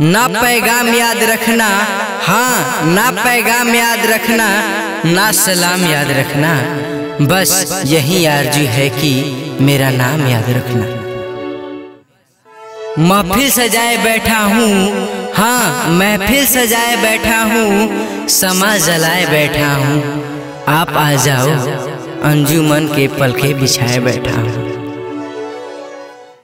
ना पैगाम याद रखना, हाँ ना पैगाम याद रखना, ना सलाम याद रखना, बस यही आरज़ू है कि मेरा नाम याद रखना। महफिल सजाए बैठा हूँ, हाँ महफिल सजाए बैठा हूँ, समा जलाए बैठा हूँ, आप आ जाओ, अंजुमन के पलके बिछाए बैठा हूँ।